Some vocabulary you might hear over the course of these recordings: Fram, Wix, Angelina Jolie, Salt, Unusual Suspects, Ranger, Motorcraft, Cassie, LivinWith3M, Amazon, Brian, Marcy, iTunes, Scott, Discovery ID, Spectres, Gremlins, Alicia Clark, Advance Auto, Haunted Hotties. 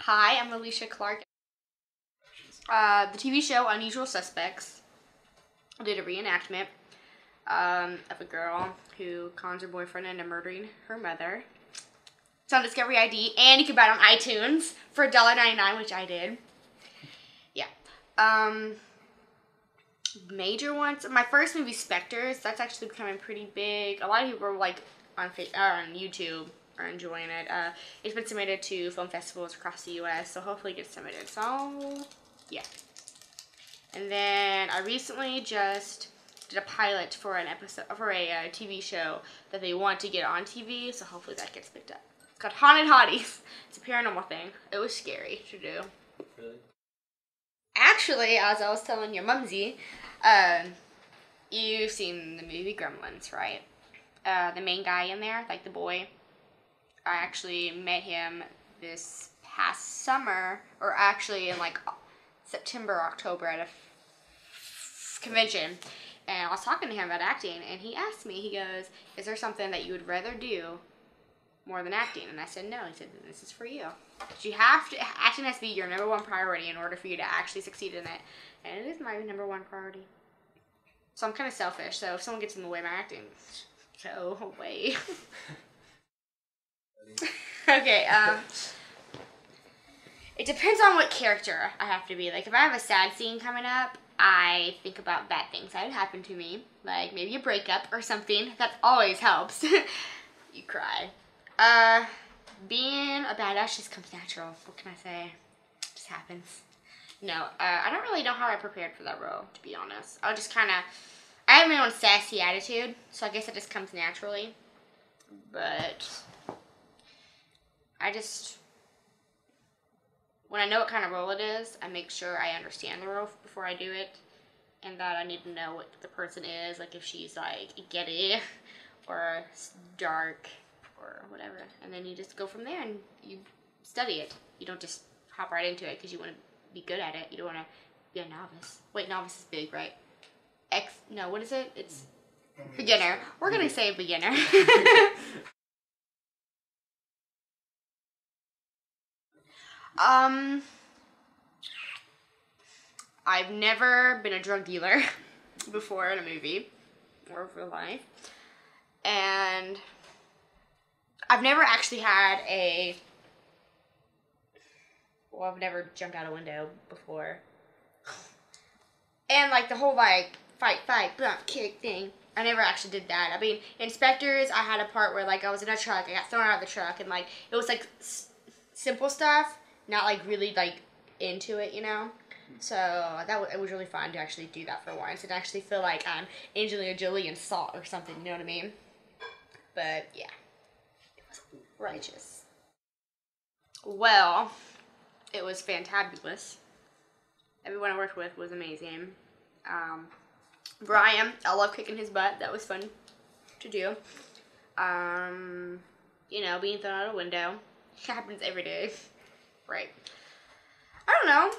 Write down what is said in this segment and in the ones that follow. Hi, I'm Alicia Clark. The TV show Unusual Suspects did a reenactment of a girl who cons her boyfriend into murdering her mother. It's on Discovery ID, and you can buy it on iTunes for $1.99, which I did. Yeah. Major ones. My first movie, Spectres. That's actually becoming pretty big. A lot of people are like on Facebook, on YouTube, are enjoying it. It's been submitted to film festivals across the U.S., so hopefully it gets submitted. So, yeah. And then I recently just did a pilot for an episode for a TV show that they want to get on TV. So hopefully that gets picked up. It's called Haunted Hotties. It's a paranormal thing. It was scary to do. Really? Actually, as I was telling your mumsy, you've seen the movie Gremlins, right? The main guy in there, like the boy. I actually met him this past summer, or actually in like September, October at a convention. And I was talking to him about acting, and he asked me, he goes, is there something that you would rather do more than acting? And I said, no. He said, this is for you. But you have to, acting has to be your number one priority in order for you to actually succeed in it. And it is my number one priority. So I'm kind of selfish. So if someone gets in the way of my acting, go away. Okay, it depends on what character I have to be. Like, if I have a sad scene coming up, I think about bad things that would happen to me, like maybe a breakup or something. That always helps. You cry. Being a badass just comes natural. What can I say? It just happens. No, I don't really know how I prepared for that role, to be honest. I just kind of, I have my own sassy attitude, so I guess it just comes naturally. But I just, when I know what kind of role it is, I make sure I understand the role before I do it, and that I need to know what the person is, like if she's like giddy or dark or whatever, and then you just go from there and you study it. You don't just hop right into it because you want to be good at it. You don't want to be a novice. Wait, novice is big, right? No, what is it? It's beginner. We're going to say beginner. I've never been a drug dealer before in a movie or real life, and I've never actually had a, well, I've never jumped out a window before, and like the whole like fight, bump, kick thing, I never actually did that. I mean, in Spectres, I had a part where like I was in a truck, I got thrown out of the truck, and like it was like simple stuff. Not like really like into it, you know. So it was really fun to actually do that for once and actually feel like I'm Angelina Jolie in Salt or something. You know what I mean? But yeah, it was righteous. Well, it was fantabulous. Everyone I worked with was amazing. Brian, I love kicking his butt. That was fun to do. You know, being thrown out a window happens every day. Right. I don't know.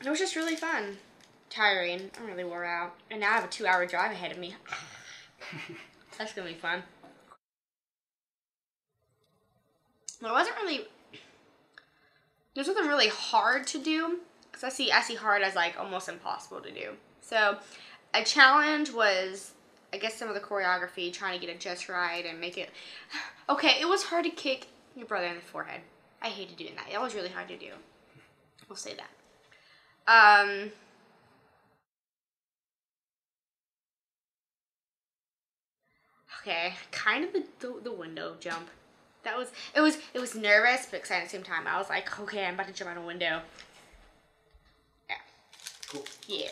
It was just really fun. Tiring. I'm really wore out. And now I have a 2-hour drive ahead of me. That's going to be fun. But it wasn't really, there's nothing really hard to do. Because I see hard as like almost impossible to do. So a challenge was, I guess, some of the choreography, trying to get it just right and make it, okay, it was hard to kick your brother in the forehead. I hated doing that. That was really hard to do. We'll say that. Okay, kind of the window jump. That was, it was nervous but exciting at the same time. I was like, okay, I'm about to jump out a window. Yeah. Cool. Yeah.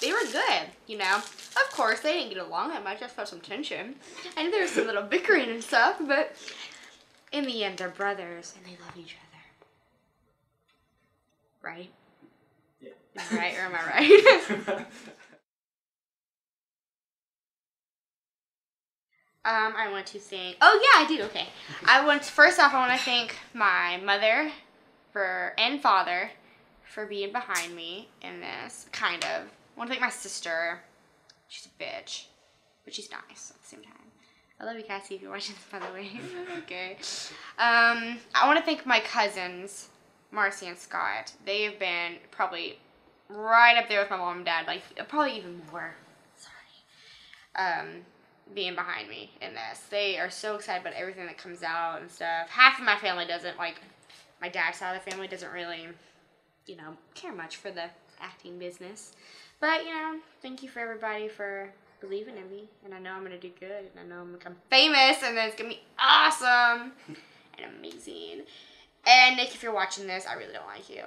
They were good, you know. Of course, they didn't get along that much. I felt some tension. I knew there was some little bickering and stuff, but in the end, they're brothers, and they love each other. Right? Yeah. Am I right, or am I right? I want to thank, oh yeah, I do, okay. First off, I want to thank my mother and father for being behind me in this, kind of. I want to thank my sister. She's a bitch. but she's nice at the same time. I love you, Cassie, if you're watching this, by the way. Okay. I want to thank my cousins, Marcy and Scott. They have been probably right up there with my mom and dad, like probably even more. Sorry. Being behind me in this. They are so excited about everything that comes out and stuff. Half of my family doesn't, like, my dad's side of the family doesn't really, you know, care much for the acting business. But, you know, thank you for everybody for believing in me, and I know I'm gonna do good, and I know I'm gonna become famous, and then it's gonna be awesome and amazing. And Nick, if you're watching this, I really don't like you.